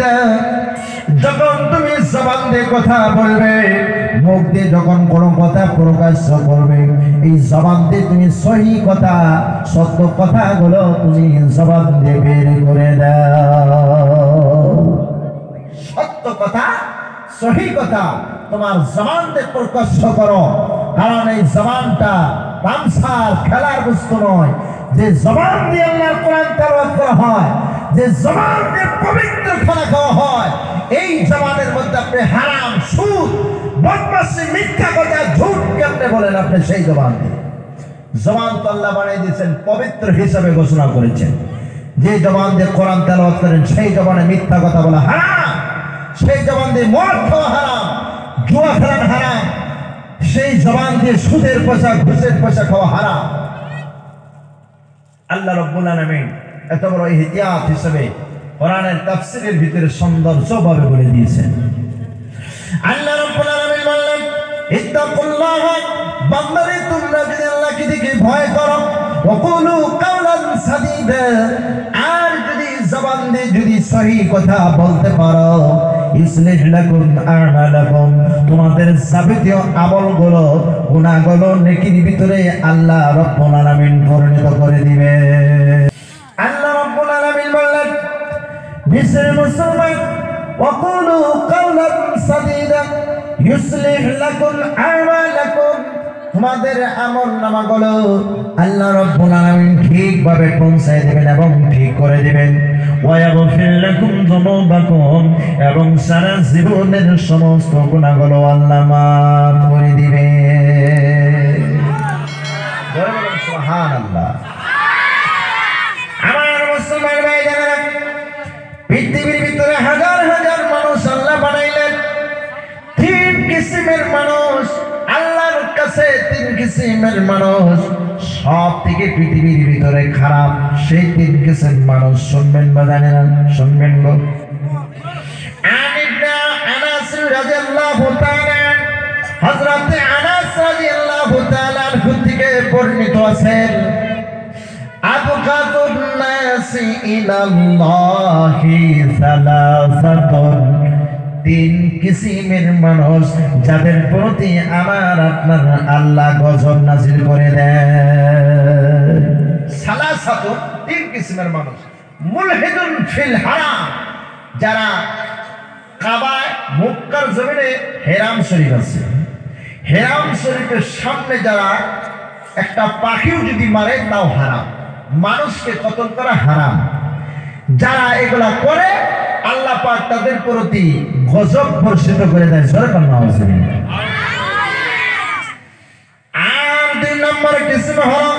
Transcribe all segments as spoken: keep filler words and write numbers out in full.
না যখন তুমি জবান দিয়ে কথা বলবে মুখ দিয়ে যখন কোন কথা প্রকাশ করবে এই জবান দিয়ে তুমি সহি কথা সত্য কথাগুলো তুমি জবান দিয়ে বের করে দাও সত্য কথা সহি কথা তোমার জবান দিয়ে প্রকাশ করো কারণ এই জবানটা তামসার খেলার বস্তু নয় যে জবান দিয়ে আল্লাহর কোরআন তেলাওয়াত করা হয় যে জবান দিয়ে পবিত্র খানা খাওয়া হয় এই জবানের মধ্যে আপনি হারাম সুদ বদমাশি মিথ্যা কথা ঝুট কেমনে বলেন আপনি সেই জবান দিয়ে জবান তো আল্লাহ বানিয়ে দিয়েছেন পবিত্র হিসাবে ঘোষণা করেছেন যে জবান দিয়ে কোরআন তেলাওয়াত করেন সেই জবানে মিথ্যা কথা বলা হারাম সেই জবান দিয়ে মদ খাওয়া হারাম জুয়া খেলা হারাম সেই জবান দিয়ে সুদের পয়সা ঘুষের পয়সা খাওয়া হারাম আল্লাহ রাব্বুল আলামিন এত বড় ইহতিয়াত হিসেবে কোরআনের তাফসীরের ভিতরে সৌন্দর্যভাবে বলে দিয়েছেন আল্লাহ রাব্বুল আলামিন বললেন ইত্তাকুল্লাহ বান্দারে তোমরা যদি আল্লাহকে দেখে ভয় করো ওয়াকুলু কাওলান সাদীদা আর যদি জবান দিয়ে যদি সঠিক কথা বলতে পারো ইসলিহ লাকুম আমালাকুম তোমাদের যাবতীয় আমলগুলো গুনাহগুলো নেকির ভিতরে আল্লাহ রাব্বুল আলামিন পরিণত করে দিবে আল্লাহ রাব্বুল আলামিন বললেন বিশ্বের মুসলমান ওয়াকুলু কাওলান সাদীদা ইসলিহ লাকুম আমালাকুম তোমাদের আমলনামাগুলো আল্লাহ রাব্বুল আলামিন ঠিকভাবে পৌঁছায় দিবেন এবং ঠিক করে দিবেন ওয়ায়াগফির লাকুম যুনুবাকুম এবং সারা জীবনের সমস্ত গুনাহগুলো আল্লাহ মাফ করে দিবেন সুবহানাল্লাহ আমার মুসলমান ভাইরা পৃথিবীর ভিতরে হাজার হাজার মানুষ আল্লাহ বানাইলেন তিন কিসিমের মানুষ আল্লাহর কাছে তিন কিসিমের মানুষ সব থেকে পৃথিবীর ভিতরে খারাপ সেই তিন কিসিমের মানুষ শুনবেন বা জানেন না শুনবেন গো আনিবনা আনাস রাদিয়াল্লাহু তাআলা হযরত আনাস রাদিয়াল্লাহু তাআলা থেকে বর্ণিত আছে আবকাতুন নাসি ইলাল্লাহি সালাসাতুন তিন কিসিমের মানুষ যাদের প্রতি আমার আপনার আল্লাহ গজব নাজিল করে দেন সালাসাতুন তিন কিসিমের মানুষ মুলহিদুন ফিল হারাম যারা কাবায় মক্কার জমিনে হেরাম শরীফ আছে হেরাম শরীফের সামনে যারা একটা পাখিও যদি মারে তাও হারাম মানুষকে কতল করা হারাম যারা এগুলা করে আল্লাহ পাক তাদের প্রতি গজব বর্ষিত করে দেয় আর দুই নম্বর কিসিম হলো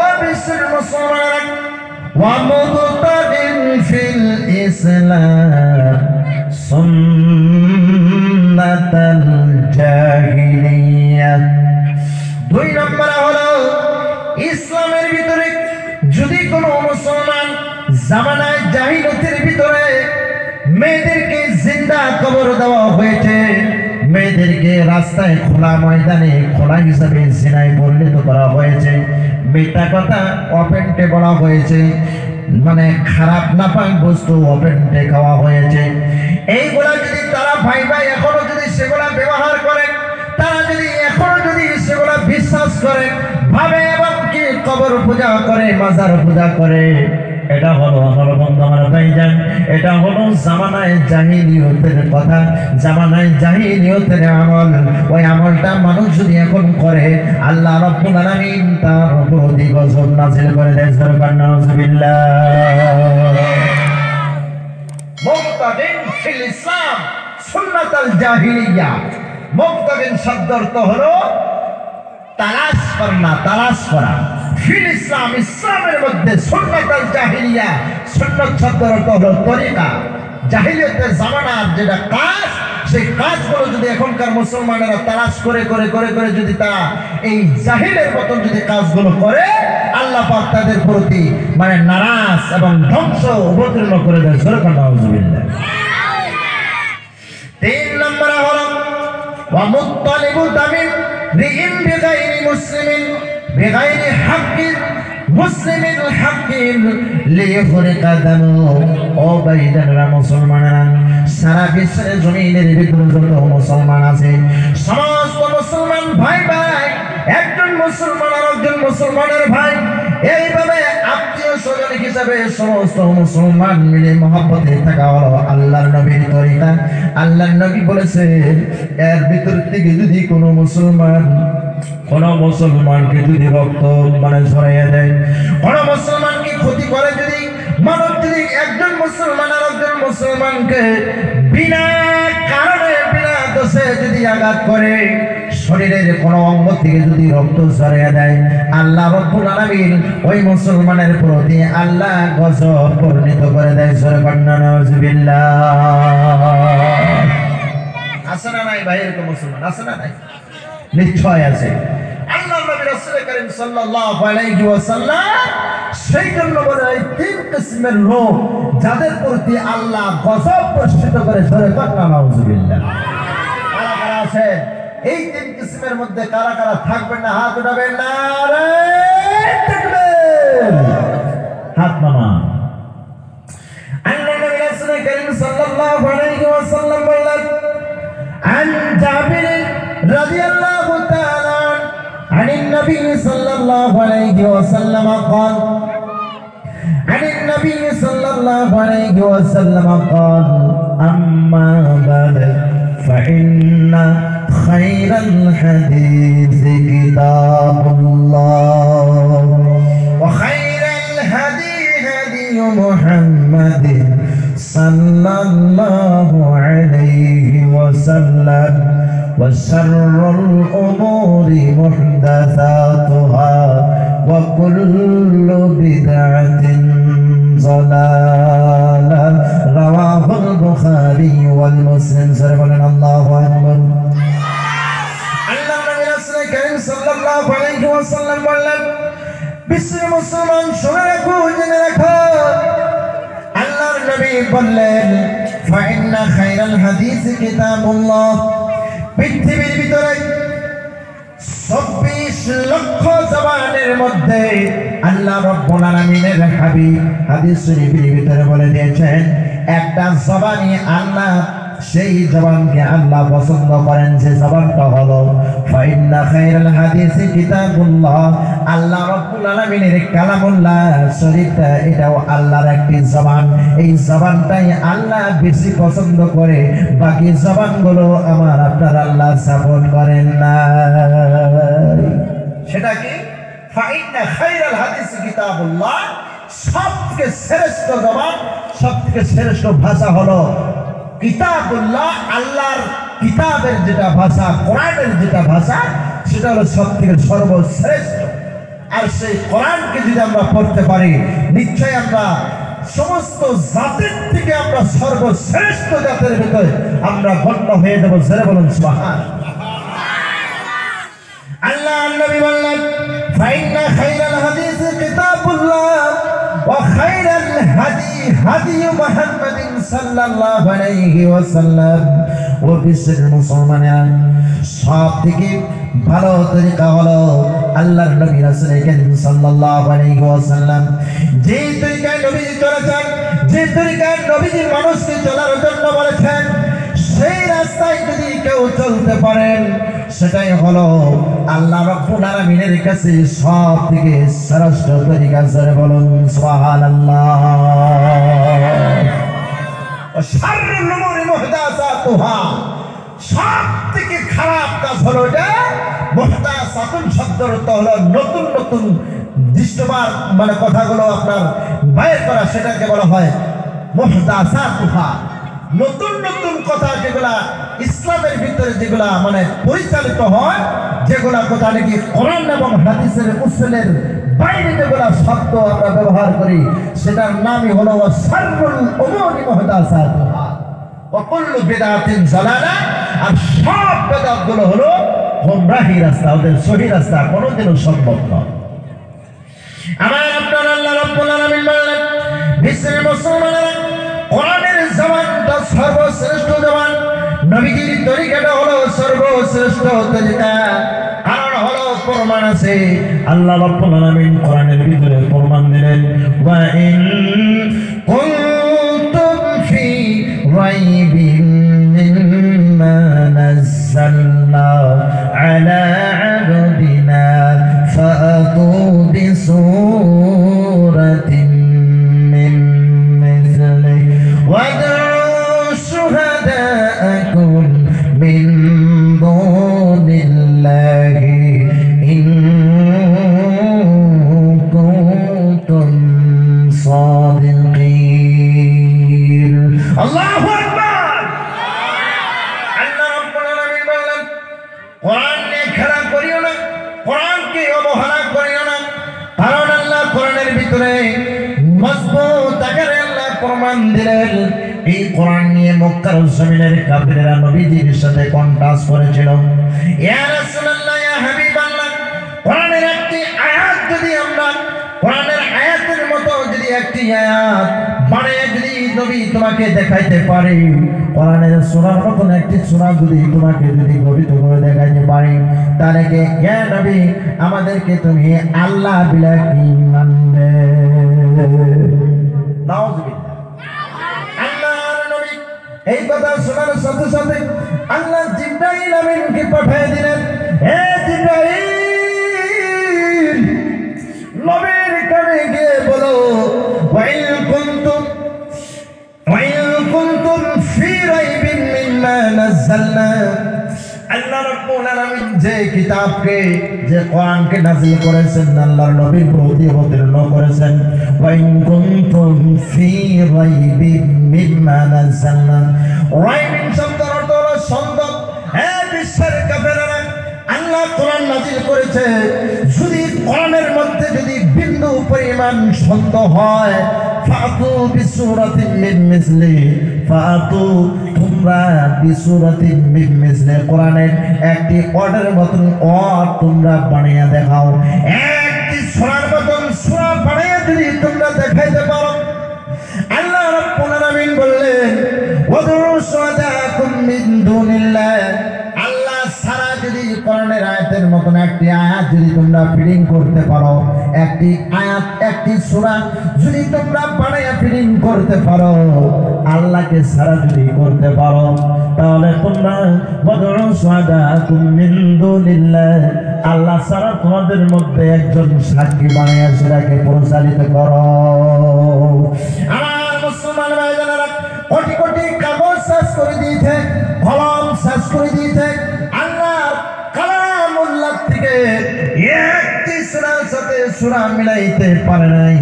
ও বিশ্বের মুসলমান ওয়া মুতাদিন ফিল ইসলাম সুন্নাতাল জাহিলিয়াহ দুই নম্বর হলো ইসলামের ভিতরে যদি কোনো মুসলমান জামানায় জাহিলতের ভিতরে মেয়েদেরকে জিন্দা কবর দেওয়া হয়েছে মেয়েদেরকে রাস্তায় খোলা ময়দানে খোলা হিসাবে জিনায় পরিণত করা হয়েছে মিথ্যা কথা অপেন্টে বলা হয়েছে মানে খারাপ নাপাক বস্তু অপেন্টে খাওয়া হয়েছে এইগুলা যদি তারা ভাই ভাই এখনো যদি সেগুলা ব্যবহার করে তারা যদি এখনো যদি সেগুলা বিশ্বাস করে ভাবে এবং কি কবর পূজা করে মাজার পূজা করে এটা হলো আমার বন্ধু আমার ভাইজান এটা হলো জামানায় জাহিলিয়তের কথা জামানায় জাহিলিয়তের আমল ওই আমলটা মানুষ যদি এখন করে আল্লাহ রাব্বুল আলামিন তার প্রতি গজব নাযিল করে দেন সুবহান আল্লাহ মুক্তাদিন ফিল ইসলাম সুন্নাতাল জাহিলিয়া মুক্তাদিন শব্দের অর্থ হলো তালাশ করনা তালাশ করা ফিল ইসলাম ইসলামের মধ্যে সুন্নাতুল জাহিলিয়া সুন্নাত শব্দের অর্থ হলো তরিকা জাহিলিয়াতের জামানার যেটা কাজ সেই কাজগুলো যদি এখনকার মুসলমানেরা তালাশ করে করে করে করে যদি তা এই জাহিলের মতন যদি কাজগুলো করে আল্লাহ পাক তাদের প্রতি মানে নারাজ এবং ধ্বংস অবতীর্ণ করে দেয় সুবহান আল্লাহ তিন নম্বরে হলো ওয়া মুত্তালিবু তামিম রিম বিগাইরি মুসলিমিন بغير حق مسلم الحق लिए फरे कदमों ओ भाई जनरा मुसलमानरा सारा विश्व ज़मीन रे बिद्रो जतो मुसलमान आसे समस्त मुसलमान भाई भाई एक जन मुसलमान और एक जन मुसलमानर भाई यही भावे आपके सोजन की सबे समस्त मुसलमान मिले मोहब्बत थका और अल्लाह नबी तरीका अल्लाह नबी बोले से एर बितर থেকে যদি কোনো মুসলমান কোনো মুসলমানকে যদি রক্ত মানে ছড়াইয়া দেয় কোনো মুসলমানকে ক্ষতি করে যদি মানব যদি একজন মুসলমান আর একজন মুসলমানকে বিনা কারণে বিনা দোষে যদি আঘাত করে শরীরের কোনো অঙ্গ থেকে যদি রক্ত ছড়াইয়া দেয় আল্লাহ রাব্বুল আলামিন ওই মুসলমানের প্রতি আল্লাহ গজব পরিণত করে দেয় সুবহানাল্লাহ নাউযুবিল্লাহ আসনা নাই ভাইয়ের কো মুসলমান আসনা নাই নিশ্চয় আছে আল্লাহ নবী রাসূল করিম সাল্লাল্লাহু আলাইহি ওয়াসাল্লাম সেই জন্য বলে এই তিন কিসমের লোক যাদের প্রতি আল্লাহ গজব বর্ষিত করে ধরে কান্না নাউজুবিল্লাহ কারা কারা আছে এই তিন কিসমের মধ্যে কারা কারা থাকবেন না হাত উঠাবেন না রে তাকবীর হাত নামা আল্লাহ নবী রাসূল করিম সাল্লাল্লাহু আলাইহি ওয়াসাল্লাম বললেন عن جابر رضي الله تعالى عن النبي صلى الله عليه وسلم قال عن النبي صلى الله عليه وسلم قال أما بعد فإن خير الحديث كتاب الله وخير الهدي هدي محمد صلى الله عليه وسلم وشر الأمور محدثاتها وكل بدعة ضلالة رواه البخاري والمسلم صلى الله عليه وسلم بسم مسلمان सबके श्रेष्ठ भाषा हलो किताबुल्लाह अल्लाहर किताबेर जेटा भाषा कुरानेर जेटा भाषा सेटा हलो सबथेके सर्वश्रेष्ठ और सेई कुरानके जोदि आमरा पढ़ते पारी निश्चय आमरा समस्त जातेर थेके आमरा सर्वश्रेष्ठ जातेर भितरे आमरा गण्य हये जाब जरे बोलुन सुबहानाल्लाह अल्लाह नबी बोललेन फाइन्ना खैरुल हादीस किताबुल्लाह وخير الهدي هدي محمد صلى الله عليه وسلم وبشر المسلمين সবথেকে ভালো তরিকা হলো আল্লাহর নবী রাসূল করিম সাল্লাল্লাহু আলাইহি ওয়াসাল্লাম যে তরিকায় নবীজি চলেছেন যে তরিকায় নবীজি মানুষকে চলার জন্য বলেছেন সেই রাস্তায় যদি কেউ চলতে পারেন সেটাই হলো আল্লাহ রাব্বুল আলামিনের কাছে সবথেকে শ্রেষ্ঠ তরিকা যারা বলেন সুবহানাল্লাহ ওয়া শাররুল উমুরি মুহদাসাতুহা সবথেকে খারাপ কাজ হলো যে মুহদাসাতুন শব্দের অর্থ হলো নতুন নতুন দৃশ্যমান মানে কথাগুলো আপনার বাইর করা সেটাকে বলা হয় মুহদাসাতুহা নতুন নতুন কথা যেগুলা ইসলামের ভিতরে যেগুলা মানে পরিচালিত হয় যেগুলা কথা নাকি কোরআন এবং হাদিসের উসুলের বাইরে যেগুলা শব্দ আমরা ব্যবহার করি সেটার নামই হলো শাররুল উমুরি মুহদাসাতুহা ওয়া কুল্লু বিদআতিন যালালা আর সব বিদআতগুলো হলো গোমরাহি রাস্তা ওদের সহি রাস্তা কোনোদিনও সম্ভব না আমার আপনার আল্লাহ রাব্বুল আলামিন বলেন বিশ্বের মুসলমানরা কোরআনের জবানটা সর্বশ্রেষ্ঠ জবান নবীজির তরিকাটা হলো সর্বশ্রেষ্ঠ তরিকা কারণ হলো প্রমাণ আছে আল্লাহ রাব্বুল আলামিন কোরআনের ভিতরে প্রমাণ দিলেন ওয়া ইন কুনতুম ফি রাইবিন মিম্মা নাযালনা আলা আবদিনা ফাআতু বিসূরাতিন মিন মিছলিহি ওয়াদউ শুহাদাআকুম মিন আল্লাহ বিলাকি মানবে এই কথা শোনার সাথে সাথে আল্লাহ জিবরাইল আমিনকে পাঠিয়ে দিলেন হে জিবরাইল নবীর কানে গিয়ে বলো ওয়াইল কুনতুম ওয়াইল কুনতুম ফি রাইবিন মিম্মা নাযালনা আল্লাহ রাব্বুল আলামিন যে কিতাবকে যে কোরআনকে নাযিল করেছেন আল্লাহর নবীর প্রতি অবতীর্ণ করেছেন ওয়াইন কুনতুম ফি রাইবিন মিম্মা নাযালনা রাইবিন শব্দের অর্থ হলো সন্দেহ হে বিশ্বের কাফেররা আল্লাহ কোরআন নাযিল করেছে যদি কোরআনের মধ্যে যদি বিন্দু পরিমাণ সন্দেহ হয় ফাতু বিসূরাতিন মিন মিছলি ফাতু তোমরা আল্লাহকে সারা যদি করতে পারো তাহলে তোমরা বদরু সাদাকুম মিন দুনিল্লাহ আল্লাহ সারা তোমাদের মধ্যে একজন সাক্ষী বানিয়ে সেটাকে প্রচারিত করো। আমার মুসলমান ভাই যারা কোটি কোটি কাগজ সাজ করে দিয়েছে কলম সাজ করে দিয়েছে আল্লাহ কালামুল্লাহ থেকে একটি সূরার সাথে সূরা মিলাইতে পারে নাই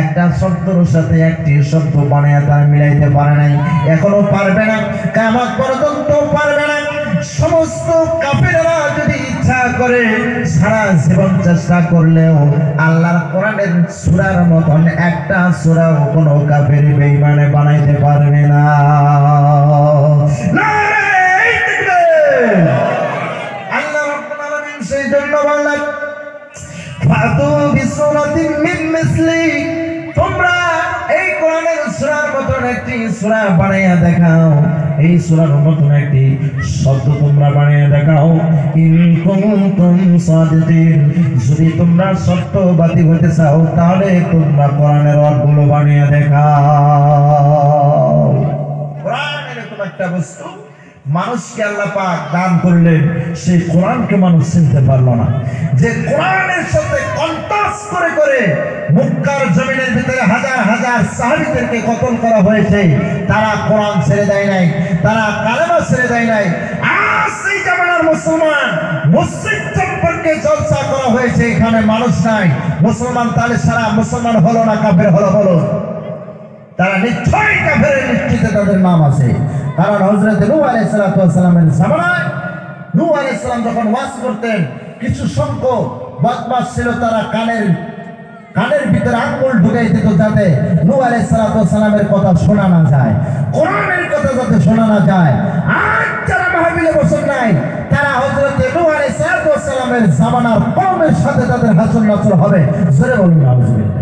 একটা শব্দের সাথে একটি শব্দ বানায় তার মিলাইতে পারে নাই এখনো পারবে না কিয়ামত পর্যন্ত পারবে না সমস্ত কাফেররা যদি ইচ্ছা করে সারা জীবন চেষ্টা করলেও আল্লাহর কোরআনের সূরার মতন একটা সূরা কোনো কাফের বেঈমানে বানাইতে পারবে না। নারায়ে তাকবীর আল্লাহ রাব্বুল আলামিন সেই জন্য বলেন ফাতু বিসূরাতিন মিন মিছলি তোমরা এই কোরআনের সূরার মতন একটি সূরা বানায়া দেখাও এই সূরার মতন একটি শব্দ তোমরা বানায়া দেখাও ইন কুনতুম সাদিদিন যদি তোমরা সত্যবাদী হতে চাও তাহলে তোমরা কোরআনের অর্থগুলো বানায়া দেখাও। কোরআন এরকম একটা বস্তু মানুষকে আল্লাহ পাক দান করলেন সেই কোরআনকে মানুষ চিনতে পারলো না যে কোরআনের সাথে কন্ট্রাস্ট করে করে মক্কার জমিনের ভিতরে হাজার হাজার সাহাবীদেরকে কতল করা হয়েছে তারা কোরআন ছেড়ে দেয় নাই তারা কালেমা ছেড়ে দেয় নাই আজ এই জামানার মুসলমান মসজিদ সম্পর্কে চর্চা করা হয়েছে এখানে মানুষ নাই মুসলমান তাহলে সারা মুসলমান হলো না কাফের হলো হলো তারা নিশ্চয়ই কাফের নিশ্চিত তাদের নাম আছে কারণ হযরত নূহ আলাইহিস সালাতু ওয়াস সালামের জামানায় নূহ আলাইহিস সালাম যখন ওয়াজ করতেন কিছু সংখ্যক বদমাশ ছিল তারা কানের কানের ভিতরে আঙ্গুল ঢুকাই দিত যাতে নূহ আলাইহিস সালাতু ওয়াস সালামের কথা শোনা না যায় কোরআনের কথা যাতে শোনা না যায় আর যারা মাহফিলে বসেন নাই তারা হযরত নূহ আলাইহিস সালাতু ওয়াস সালামের জামানার কওমের সাথে তাদের হাসর নাসর হবে জোরে বলুন আলহামদুলিল্লাহ।